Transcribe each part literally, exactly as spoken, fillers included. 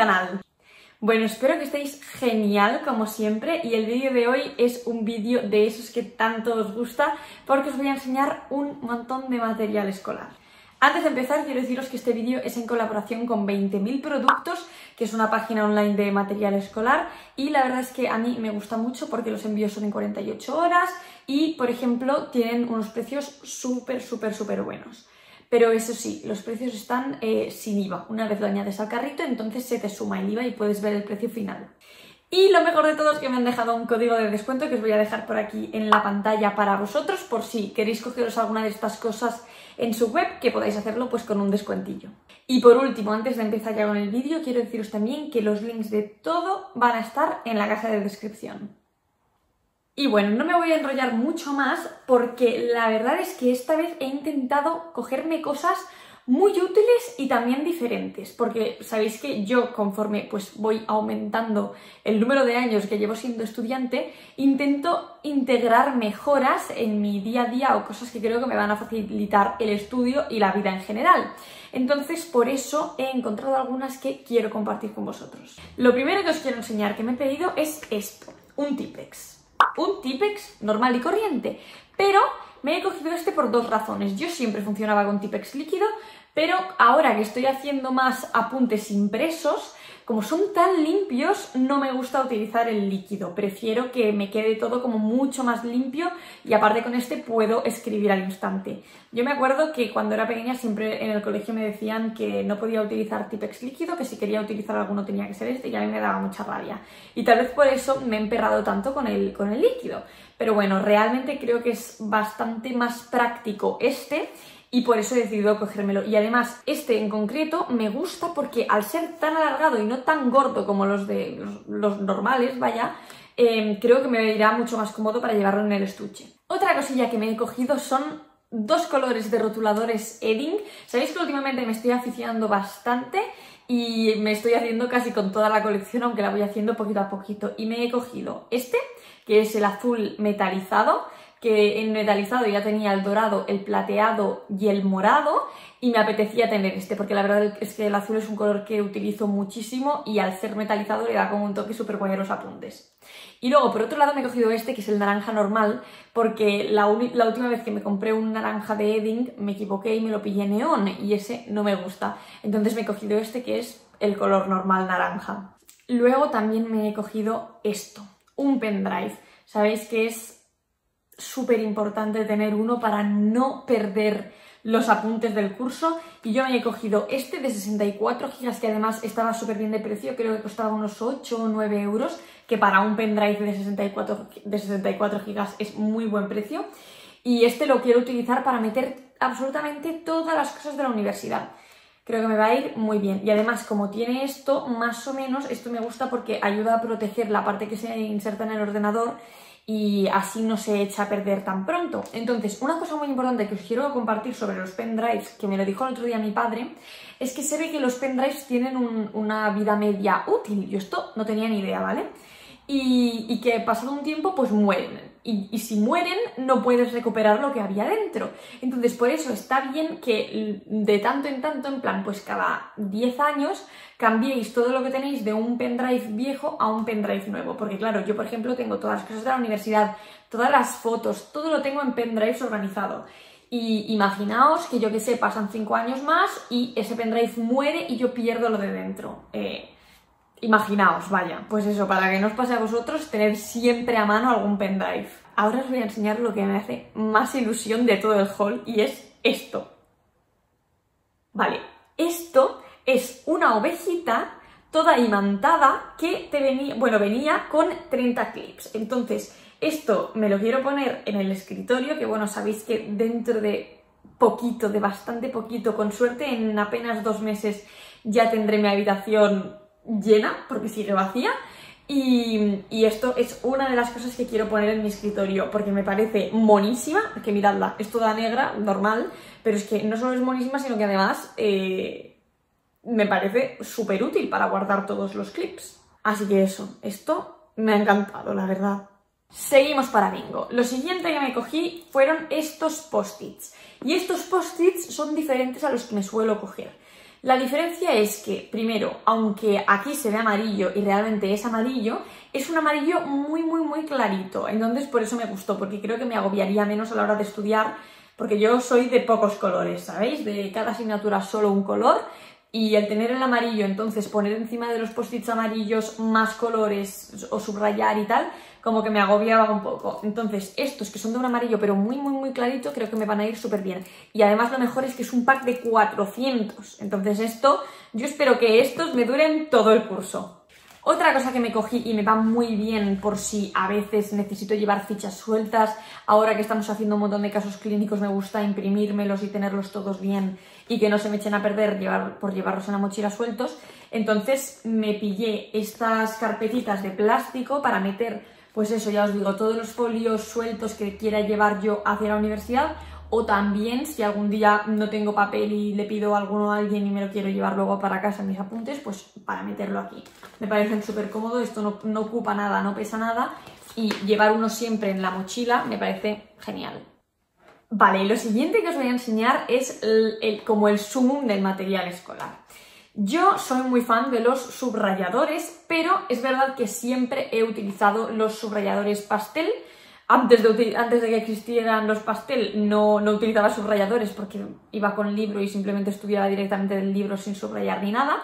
canal. Bueno, espero que estéis genial como siempre y el vídeo de hoy es un vídeo de esos que tanto os gusta porque os voy a enseñar un montón de material escolar. Antes de empezar quiero deciros que este vídeo es en colaboración con veinte mil productos, que es una página online de material escolar y la verdad es que a mí me gusta mucho porque los envíos son en cuarenta y ocho horas y, por ejemplo, tienen unos precios súper, súper, súper buenos. Pero eso sí, los precios están eh, sin I V A. Una vez lo añades al carrito, entonces se te suma el I V A y puedes ver el precio final. Y lo mejor de todo es que me han dejado un código de descuento que os voy a dejar por aquí en la pantalla para vosotros, por si queréis cogeros alguna de estas cosas en su web, que podáis hacerlo pues con un descuentillo. Y por último, antes de empezar ya con el vídeo, quiero deciros también que los links de todo van a estar en la caja de descripción. Y bueno, no me voy a enrollar mucho más porque la verdad es que esta vez he intentado cogerme cosas muy útiles y también diferentes, porque sabéis que yo conforme pues voy aumentando el número de años que llevo siendo estudiante, intento integrar mejoras en mi día a día o cosas que creo que me van a facilitar el estudio y la vida en general. Entonces, por eso he encontrado algunas que quiero compartir con vosotros. Lo primero que os quiero enseñar que me he pedido es esto, un Tipp-Ex. Un Tipp-Ex normal y corriente, pero me he cogido este por dos razones. Yo siempre funcionaba con Tipp-Ex líquido, pero ahora que estoy haciendo más apuntes impresos, como son tan limpios, no me gusta utilizar el líquido. Prefiero que me quede todo como mucho más limpio y aparte con este puedo escribir al instante. Yo me acuerdo que cuando era pequeña siempre en el colegio me decían que no podía utilizar Tipp-Ex líquido, que si quería utilizar alguno tenía que ser este y a mí me daba mucha rabia. Y tal vez por eso me he emperrado tanto con el, con el líquido. Pero bueno, realmente creo que es bastante más práctico este y por eso he decidido cogérmelo. Y además, este en concreto me gusta porque al ser tan alargado y no tan gordo como los de los, los normales, vaya, eh, creo que me irá mucho más cómodo para llevarlo en el estuche. Otra cosilla que me he cogido son dos colores de rotuladores Edding. Sabéis que últimamente me estoy aficionando bastante y me estoy haciendo casi con toda la colección, aunque la voy haciendo poquito a poquito. Y me he cogido este, que es el azul metalizado, que en metalizado ya tenía el dorado, el plateado y el morado y me apetecía tener este porque la verdad es que el azul es un color que utilizo muchísimo y al ser metalizado le da como un toque súper guay a los apuntes. Y luego por otro lado me he cogido este que es el naranja normal porque la, la última vez que me compré un naranja de Edding me equivoqué y me lo pillé neón y ese no me gusta. Entonces me he cogido este que es el color normal naranja. Luego también me he cogido esto, un pendrive. Sabéis que es súper importante tener uno para no perder los apuntes del curso y yo me he cogido este de sesenta y cuatro gigas que además estaba súper bien de precio, creo que costaba unos ocho o nueve euros, que para un pendrive de sesenta y cuatro gigas es muy buen precio y este lo quiero utilizar para meter absolutamente todas las cosas de la universidad. Creo que me va a ir muy bien. Y además, como tiene esto, más o menos, esto me gusta porque ayuda a proteger la parte que se inserta en el ordenador y así no se echa a perder tan pronto. Entonces, una cosa muy importante que os quiero compartir sobre los pendrives, que me lo dijo el otro día mi padre, es que se ve que los pendrives tienen un, una vida media útil. Yo esto no tenía ni idea, ¿vale? Y, y que pasado un tiempo, pues mueren. Y, y si mueren, no puedes recuperar lo que había dentro. Entonces, por eso está bien que de tanto en tanto, en plan, pues cada diez años, cambiéis todo lo que tenéis de un pendrive viejo a un pendrive nuevo. Porque claro, yo por ejemplo tengo todas las cosas de la universidad, todas las fotos, todo lo tengo en pendrives organizado. Y imaginaos que yo que sé, pasan cinco años más y ese pendrive muere y yo pierdo lo de dentro. Eh... Imaginaos, vaya, pues eso, para que no os pase a vosotros, tener siempre a mano algún pendrive. Ahora os voy a enseñar lo que me hace más ilusión de todo el haul y es esto. Vale, esto es una ovejita toda imantada que te venía, bueno, venía con treinta clips. Entonces, esto me lo quiero poner en el escritorio, que bueno, sabéis que dentro de poquito, de bastante poquito, con suerte, en apenas dos meses ya tendré mi habitación llena, porque sigue vacía y, y esto es una de las cosas que quiero poner en mi escritorio porque me parece monísima, que miradla, es toda negra, normal, pero es que no solo es monísima, sino que además eh, me parece súper útil para guardar todos los clips. Así que eso, esto me ha encantado, la verdad. Seguimos para bingo. Lo siguiente que me cogí fueron estos post-its y estos post-its son diferentes a los que me suelo coger. La diferencia es que, primero, aunque aquí se ve amarillo y realmente es amarillo, es un amarillo muy, muy, muy clarito. Entonces, por eso me gustó, porque creo que me agobiaría menos a la hora de estudiar, porque yo soy de pocos colores, ¿sabéis? De cada asignatura solo un color, y al tener el amarillo, entonces poner encima de los post-its amarillos más colores o subrayar y tal, como que me agobiaba un poco. Entonces estos que son de un amarillo pero muy muy muy clarito creo que me van a ir súper bien. Y además lo mejor es que es un pack de cuatrocientos, entonces esto, yo espero que estos me duren todo el curso. Otra cosa que me cogí y me va muy bien por si a veces necesito llevar fichas sueltas, ahora que estamos haciendo un montón de casos clínicos me gusta imprimírmelos y tenerlos todos bien y que no se me echen a perder llevar, por llevarlos en la mochila sueltos, entonces me pillé estas carpetitas de plástico para meter, pues eso, ya os digo, todos los folios sueltos que quiera llevar yo hacia la universidad, o también si algún día no tengo papel y le pido alguno a alguien y me lo quiero llevar luego para casa mis apuntes, pues para meterlo aquí. Me parecen súper cómodos, esto no, no ocupa nada, no pesa nada, y llevar uno siempre en la mochila me parece genial. Vale, y lo siguiente que os voy a enseñar es el, el, como el sumum del material escolar. Yo soy muy fan de los subrayadores, pero es verdad que siempre he utilizado los subrayadores pastel. Antes de, antes de que existieran los pastel no, no utilizaba subrayadores porque iba con libro y simplemente estudiaba directamente del libro sin subrayar ni nada,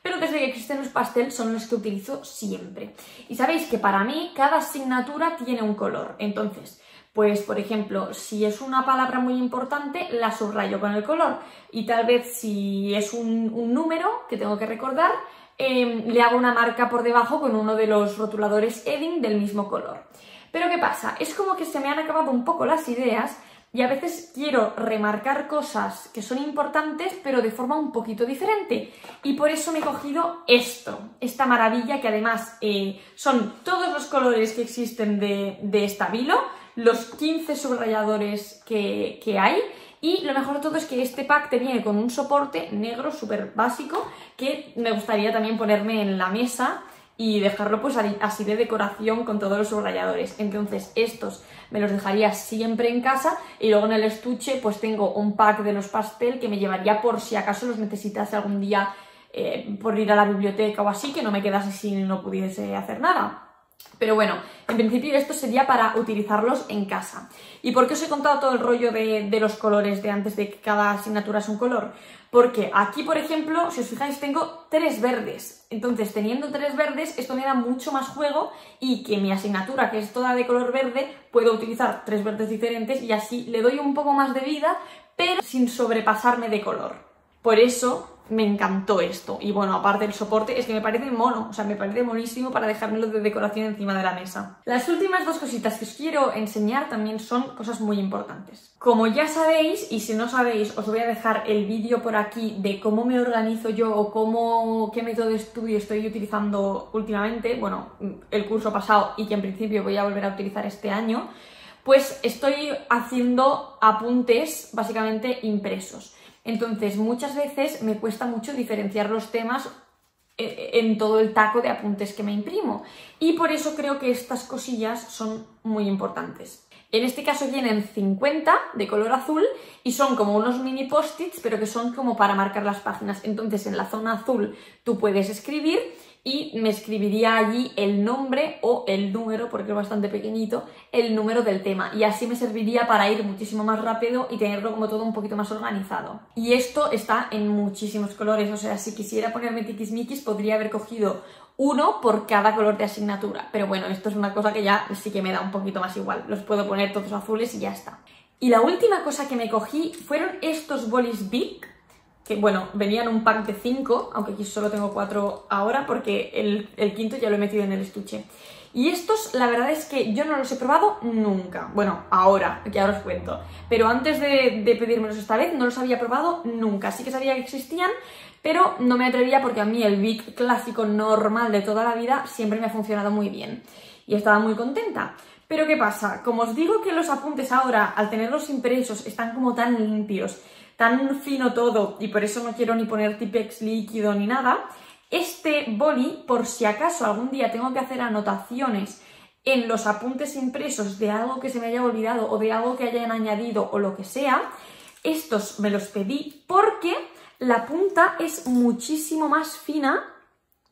pero desde que existen los pastel son los que utilizo siempre. Y sabéis que para mí cada asignatura tiene un color, entonces, pues por ejemplo, si es una palabra muy importante la subrayo con el color y tal vez si es un, un número que tengo que recordar, eh, le hago una marca por debajo con uno de los rotuladores Edding del mismo color. Pero ¿qué pasa? Es como que se me han acabado un poco las ideas y a veces quiero remarcar cosas que son importantes pero de forma un poquito diferente. Y por eso me he cogido esto, esta maravilla que además eh, son todos los colores que existen de, de Stabilo, los quince subrayadores que, que hay. Y lo mejor de todo es que este pack te viene con un soporte negro súper básico que me gustaría también ponerme en la mesa y dejarlo pues así de decoración con todos los subrayadores. Entonces estos me los dejaría siempre en casa y luego en el estuche pues tengo un pack de los pastel que me llevaría por si acaso los necesitase algún día eh, por ir a la biblioteca o así, que no me quedase si no pudiese hacer nada. Pero bueno, en principio esto sería para utilizarlos en casa. ¿Y por qué os he contado todo el rollo de, de los colores de antes de que cada asignatura es un color? Porque aquí, por ejemplo, si os fijáis, tengo tres verdes. Entonces, teniendo tres verdes, esto me da mucho más juego y que mi asignatura, que es toda de color verde, puedo utilizar tres verdes diferentes y así le doy un poco más de vida, pero sin sobrepasarme de color. Por eso me encantó esto. Y bueno, aparte del soporte, es que me parece mono, o sea, me parece monísimo para dejármelo de decoración encima de la mesa. Las últimas dos cositas que os quiero enseñar también son cosas muy importantes. Como ya sabéis, y si no sabéis, os voy a dejar el vídeo por aquí de cómo me organizo yo o cómo, qué método de estudio estoy utilizando últimamente, bueno, el curso pasado y que en principio voy a volver a utilizar este año, pues estoy haciendo apuntes básicamente impresos. Entonces, muchas veces me cuesta mucho diferenciar los temas en todo el taco de apuntes que me imprimo. Y por eso creo que estas cosillas son muy importantes. En este caso vienen cincuenta de color azul y son como unos mini post-its, pero que son como para marcar las páginas. Entonces, en la zona azul tú puedes escribir y me escribiría allí el nombre o el número, porque es bastante pequeñito, el número del tema. Y así me serviría para ir muchísimo más rápido y tenerlo como todo un poquito más organizado. Y esto está en muchísimos colores, o sea, si quisiera ponerme tiquismiquis podría haber cogido uno por cada color de asignatura. Pero bueno, esto es una cosa que ya sí que me da un poquito más igual. Los puedo poner todos azules y ya está. Y la última cosa que me cogí fueron estos bolis B I C, que bueno, venían un pack de cinco, aunque aquí solo tengo cuatro ahora porque el, el quinto ya lo he metido en el estuche. Y estos, la verdad es que yo no los he probado nunca. Bueno, ahora, que ahora os cuento. Pero antes de, de pedírmelos esta vez no los había probado nunca. Sí que sabía que existían, pero no me atrevía porque a mí el B I C clásico normal de toda la vida siempre me ha funcionado muy bien. Y estaba muy contenta. Pero ¿qué pasa? Como os digo que los apuntes ahora, al tenerlos impresos, están como tan limpios, tan fino todo, y por eso no quiero ni poner Tipp-Ex líquido ni nada, este boli, por si acaso algún día tengo que hacer anotaciones en los apuntes impresos de algo que se me haya olvidado o de algo que hayan añadido o lo que sea, estos me los pedí porque La punta es muchísimo más fina.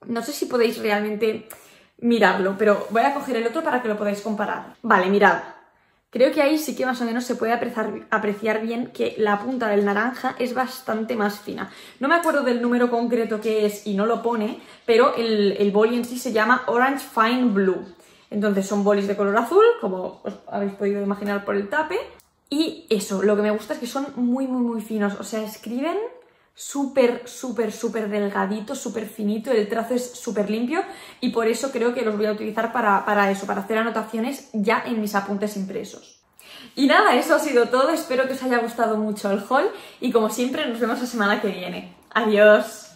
No sé si podéis realmente mirarlo, pero voy a coger el otro para que lo podáis comparar. Vale, mirad. Creo que ahí sí que más o menos se puede apreciar, apreciar bien que la punta del naranja es bastante más fina. No me acuerdo del número concreto que es y no lo pone, pero el, el boli en sí se llama Orange Fine Blue. Entonces son bolis de color azul, como os habéis podido imaginar por el tape. Y eso, lo que me gusta es que son muy, muy, muy finos. O sea, escriben súper, súper, súper delgadito, súper finito, el trazo es súper limpio y por eso creo que los voy a utilizar para, para eso, para hacer anotaciones ya en mis apuntes impresos. Y nada, eso ha sido todo, espero que os haya gustado mucho el haul y como siempre nos vemos la semana que viene. ¡Adiós!